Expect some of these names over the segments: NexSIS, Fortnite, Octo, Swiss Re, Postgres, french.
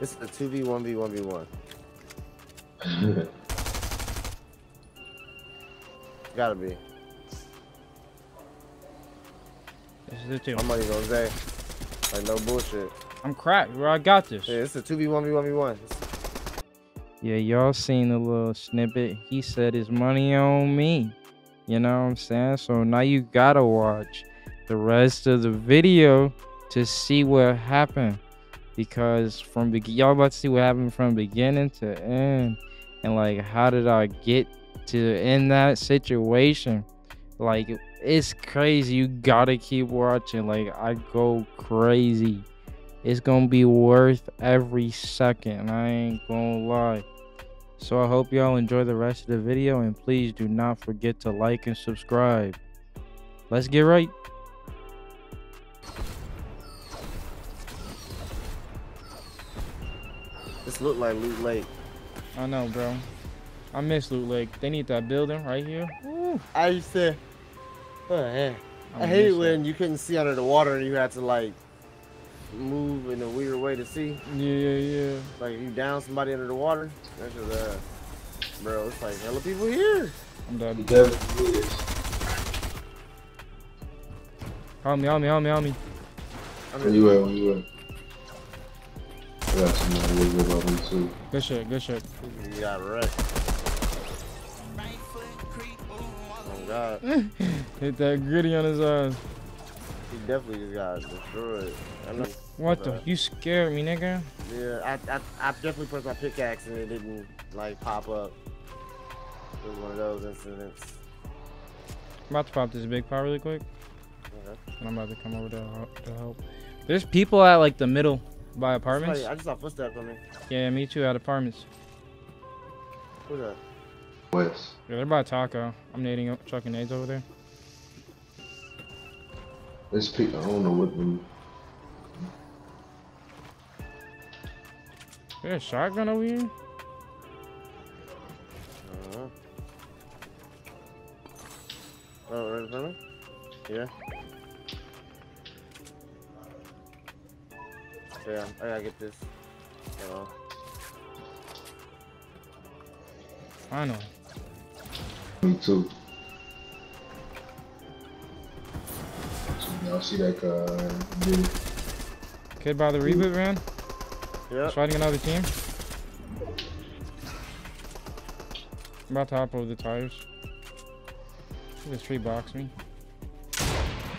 This is a 2v1v1v1. Gotta be. This is a 2. I'm not even gonna say. Like, no bullshit. I'm cracked, bro. I got this. Yeah, it's a 2v1v1v1. Yeah, y'all seen the little snippet. He said his money on me. You know what I'm saying? So now you gotta watch the rest of the video to see what happened. Because from y'all about to see what happened from beginning to end. And like, how did I get to in that situation? Like, it's crazy. You gotta keep watching. Like, I go crazy. It's gonna be worth every second. I ain't gonna lie. So I hope y'all enjoy the rest of the video, and please do not forget to like and subscribe. Let's get right. This look like Loot Lake. I know, bro. I miss Loot Lake. They need that building right here. Ooh. I used to. Oh, yeah. I hate when you couldn't see under the water and you had to like move in a weird way to see. Yeah. Like you down somebody under the water. That's just bro, it's like hella people here. I'm done. Help me. Where you at? Yeah, somebody really good about me too. Good shit. You got wrecked. Oh god. Hit that gritty on his eyes. He definitely just got destroyed. I know. What the? You scared me, nigga. Yeah, I definitely pressed my pickaxe and it didn't like pop up. It was one of those incidents. I'm about to pop this big pot really quick. Okay. And I'm about to come over to help. There's people at like the middle by apartments. I just saw footsteps on me. Yeah, me too. At apartments. Who's that? West. Yeah, they're by Taco. I'm nading, chucking nades over there. This people, I don't know what them. There's a shotgun over here? Oh, right in front of me? Yeah. Yeah, I gotta get this. I know. Me too. I see that dude. Kid by the reboot van? Yeah. He's fighting another team. I'm about to hop over the tires. This tree boxed me.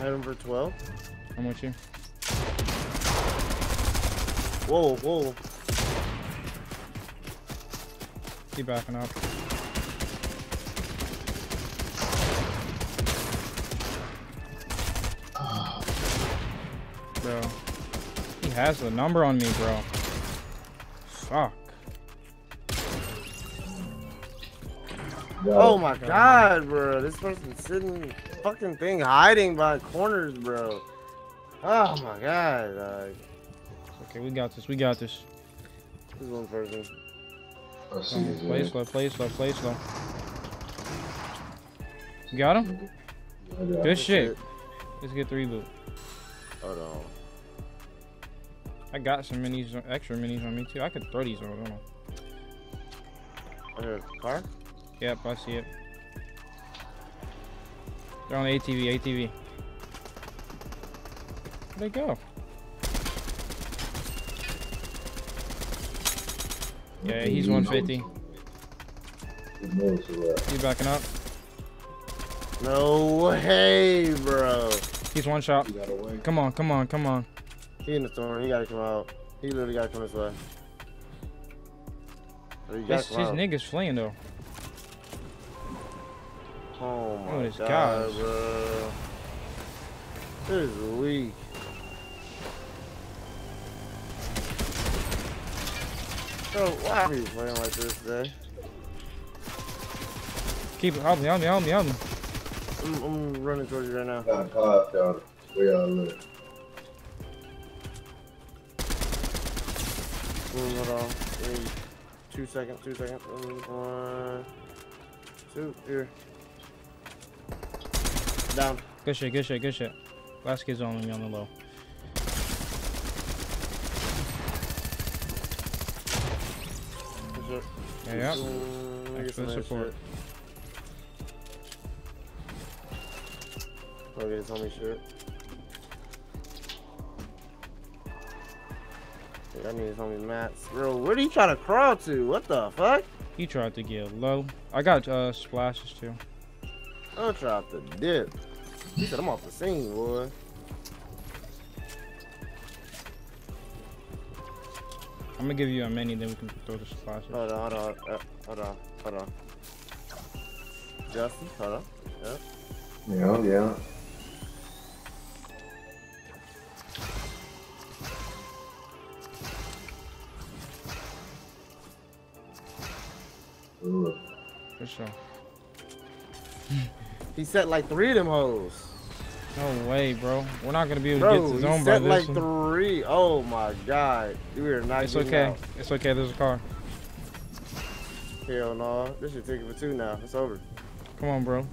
Item for 12. I'm with you. Whoa. Keep backing up. Bro, he has the number on me, bro. Fuck. Oh my god, bro. This person's sitting fucking thing hiding by corners, bro. Oh my god. Okay, we got this. This one person. Play slow. You got him? Good shit. Let's get the reboot. Hold on. I got some minis, extra minis on me too. I could throw these over, don't I? There's a car? Yep, I see it. They're on the ATV. Where'd they go? Yeah, he's 150. You backing up? No way, bro. He's one shot. Come on. He in the storm. He gotta come out. He literally gotta come this way. These niggas fleeing though. Oh my god, bro. This is weak. Bro, why are you playing like this today? Keep it. Help me. I'm running towards you right now. We all live. Hold on. 2 seconds. 1, 2, here. Down. Good shit. Last kid's on me on the low. it. Yeah, thanks for the support. Okay, it's on me shit. Dude, I need some mats. Bro, what are you trying to crawl to? What the fuck? He tried to get low. I got splashes too. I'll try to dip. He said I'm off the scene, boy. I'm gonna give you a mini, then we can throw the splashes. Hold on, hold on, hold on. Justin, hold on. Yep. Yeah, yeah. Ooh. For sure. He set like 3 of them hoes. No way, bro. We're not gonna be able to get to zone by this one. Set like 3. Oh my god. We are not. It's okay. Out. It's okay. There's a car. Hell no. This should take it for 2 now. It's over. Come on, bro.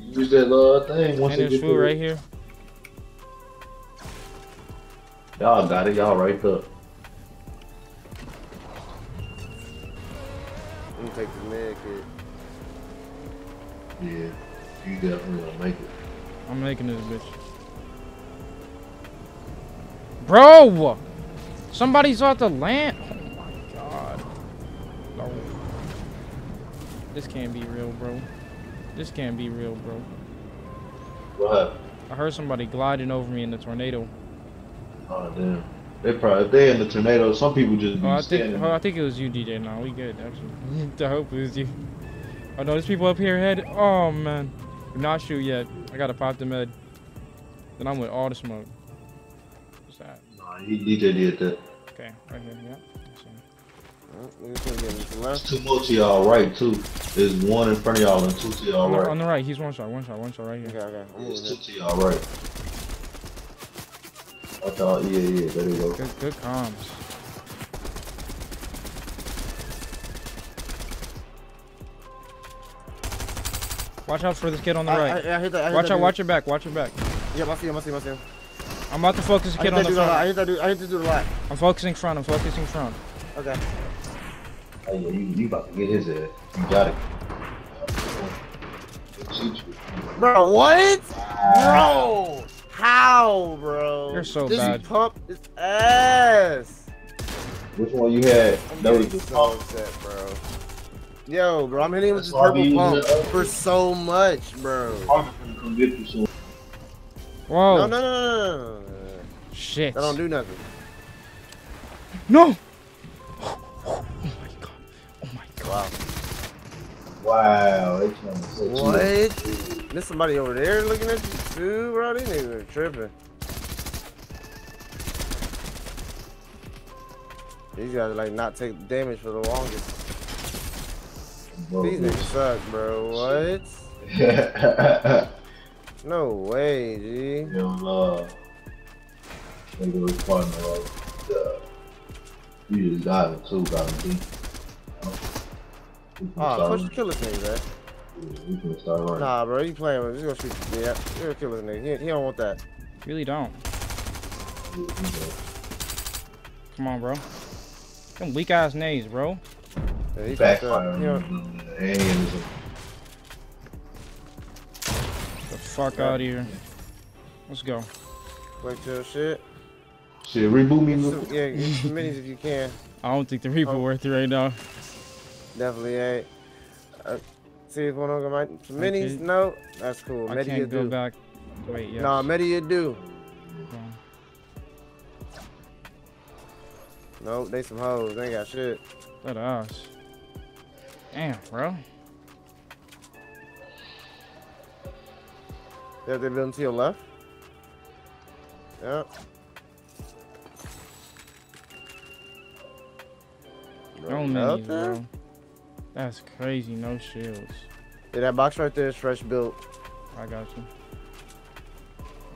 Use that little thing. Once and there's food right here. Y'all got it. Y'all right up. I'm gonna take the med kit. Yeah, you definitely gonna make it. I'm making this bitch. Bro! Somebody's off the land. Oh my god. No. This can't be real, bro. This can't be real, bro. What? I heard somebody gliding over me in the tornado. Oh, damn. They probably, if they're in the tornado, some people just I think it was you, DJ. No, we good, actually. I hope it was you. Oh, no, there's people up here ahead. Oh, man. Not shoot yet. I gotta pop the med. Then I'm with all the smoke. What's that? Nah, he just did that. Okay, right here, yeah. There's 2 more to y'all right, too. There's 1 in front of y'all and 2 to y'all right. On the right, he's 1 shot right here. Okay, okay. There's 2 to y'all right. Okay, yeah, there you go. Good comms. Watch out for this kid on the right. I hit that, watch your back. Yep, I see him. I'm about to focus the kid on the front. I hit this dude a lot. I'm focusing front, Okay. Oh yeah, you about to get his ass. You got it. Bro, what? Bro! How, bro? You're so bad. This pump his ass. Which one you had? That was so upset, bro. Yo, bro, I'm hitting him with this purple pump for so much, bro. Whoa. No. Shit. That don't do nothing. No! Oh my god. Wow. What? There's somebody over there looking at you too, bro. These niggas are tripping. These guys like not take damage for the longest. Bro, these niggas suck, bro. What? No way, G. Yo, love. Nigga was partner, like, you just got it too, G. Oh, push the killer thing, man. Yeah, you can start running. Nah, bro, you playing with him. He's gonna shoot. Yeah, you're a killer nigga. He don't want that. Really don't. Yeah, come on, bro. Them weak ass nades, bro. Yeah, he's the fuck out of here. Let's go. Collect your shit. Shit, reboot me. Yeah, get some minis if you can. I don't think the reaper worth it right now. Definitely ain't. See what's going on with my some minis? Okay. No, that's cool. I can't go back. Wait, yes. Nah, Medi, do. Okay. Nope, they some hoes. They ain't got shit. That ass. Damn, bro. Yeah, they're building to your left. Yep. No minis, bro. That's crazy. No shields. Yeah, that box right there is fresh built. I got you.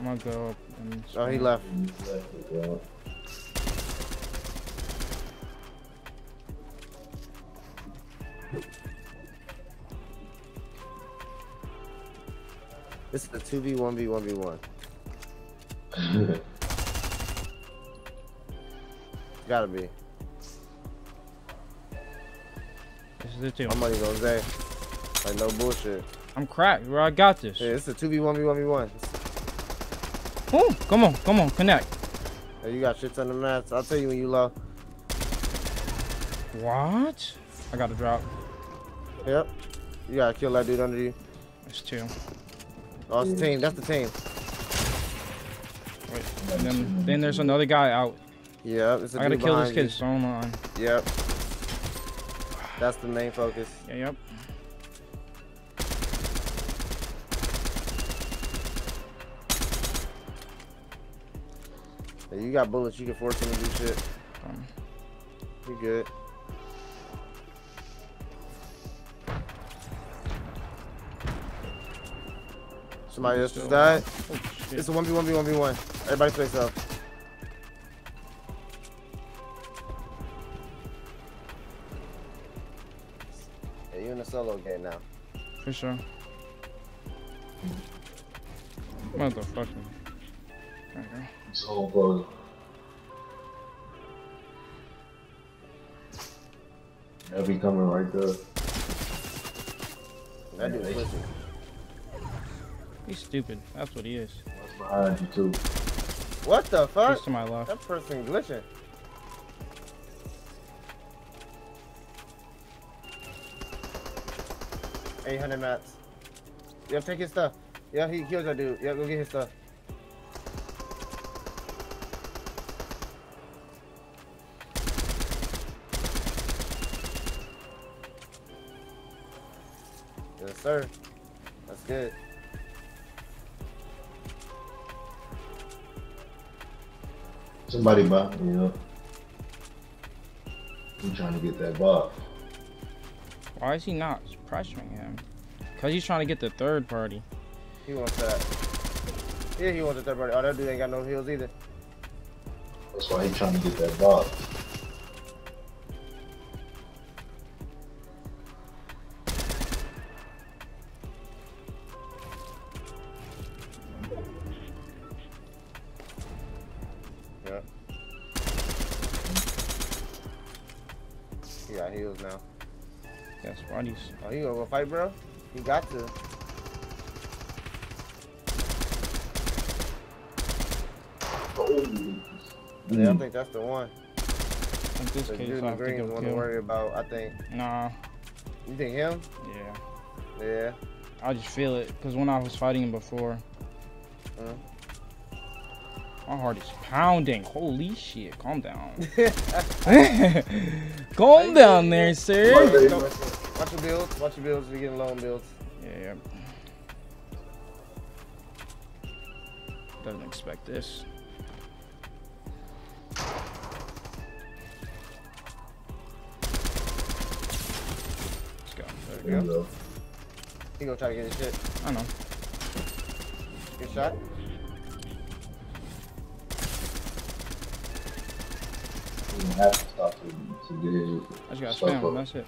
I'm gonna go up. And oh, he left. This is a 2v1v1v1. Gotta be. This is it too. I'm money goes there. Like no bullshit. I'm cracked, bro. I got this. Yeah, it's a 2v1v1v1. Oh, come on, come on, connect. Hey, you got shit ton of mats. I'll tell you when you low. What? I got a drop. Yep. You gotta kill that dude under you. It's two. Oh, it's the team. That's the team. Wait, and then there's another guy out. Yep. It's a I gotta kill this kid. So on. Yep. That's the main focus. Yeah, yep. Hey, you got bullets. You can force him to do shit. You good. Somebody else just died. Oh, it's a 1v1v1v1. Everybody face up. Yeah, you in a solo game now. For sure. Motherfucker. There you go. It's all bro. They'll be coming right there. That dude is pushing. He's stupid. That's what he is. That's behind you too. What the fuck? He's to my left. That person glitching. $800 mats. Yep, take his stuff. Yeah, he killed that dude. Yeah, go get his stuff. Yes, sir. That's good. Somebody bot me up. I'm trying to get that bot. Why is he not pressuring him? Because he's trying to get the third party. He wants that. Yeah, he wants the third party. Oh, that dude ain't got no heals either. That's why he's trying to get that bot. He got heals now. That's funny. Oh, he gonna go fight, bro? He got to. Oh. Yeah, I think that's the one. In this case, dude in the green is one to worry about, I think. Nah. You think him? Yeah. Yeah. I just feel it, because when I was fighting him before, my heart is pounding. Holy shit. Calm down. Calm down there, sir. Watch your builds. Watch your builds. You're getting low on builds. Yeah. Doesn't expect this. Let's go. There we go. He gonna try to get his shit. I know. Good shot. Have to stop to get his. I just gotta spam him, that's it.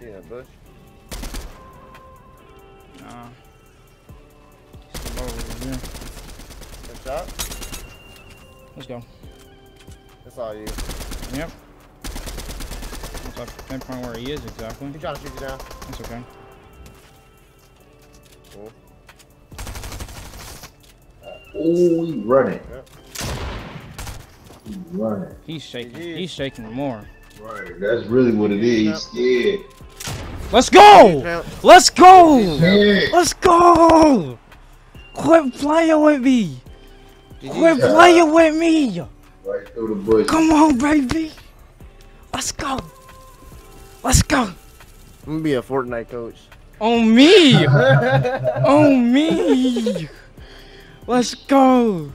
Yeah, Bush. Nah. He's low over here. Good shot. Let's go. That's all you. Yep. Looks like I pinpoint where he is exactly. He's trying to shoot you down. That's okay. Cool. Oh, he's running. Yep. He's running. He's shaking. He's shaking more. Right, that's really what it is. He's scared. Let's go! Let's go! Let's go! Quit playing with me! Quit playing with me! Right through the bush. Come on, baby! Let's go! Let's go! I'm gonna be a Fortnite coach. On me! On me! Let's go!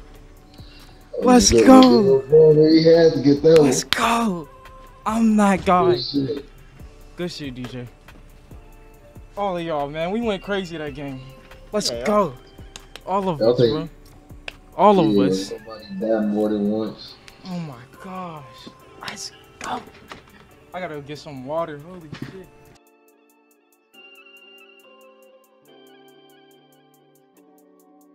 Let's go! Let's go! I'm not going. Good shit, DJ. All of y'all, man. We went crazy that game. Let's go. All of us, bro. All of us. More than once. Oh my gosh. Let's go. I gotta go get some water. Holy shit.